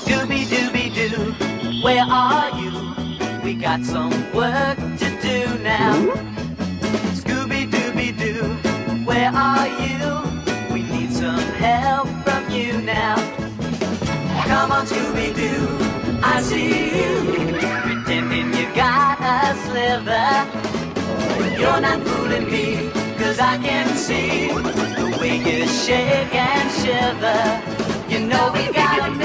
Scooby-Dooby-Doo, where are you? We got some work to do now. Scooby-Dooby-Doo, where are you? We need some help from you now. Come on, Scooby-Doo, I see you, pretending you got a sliver. You're not fooling me, 'cause I can see the way you shake and shiver. You know we gotta